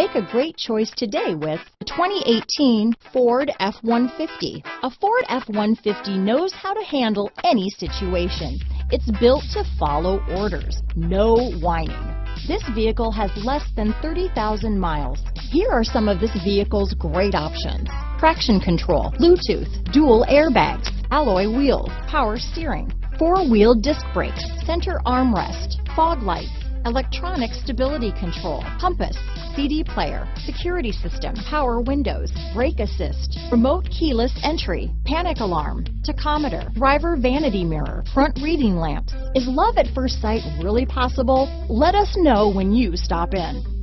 Make a great choice today with the 2018 Ford F-150. A Ford F-150 knows how to handle any situation. It's built to follow orders, no whining. This vehicle has less than 30,000 miles. Here are some of this vehicle's great options: traction control, Bluetooth, dual airbags, alloy wheels, power steering, four-wheel disc brakes, center armrest, fog lights, electronic stability control, compass, CD player, security system, power windows, brake assist, remote keyless entry, panic alarm, tachometer, driver vanity mirror, front reading lamps. Is love at first sight really possible? Let us know when you stop in.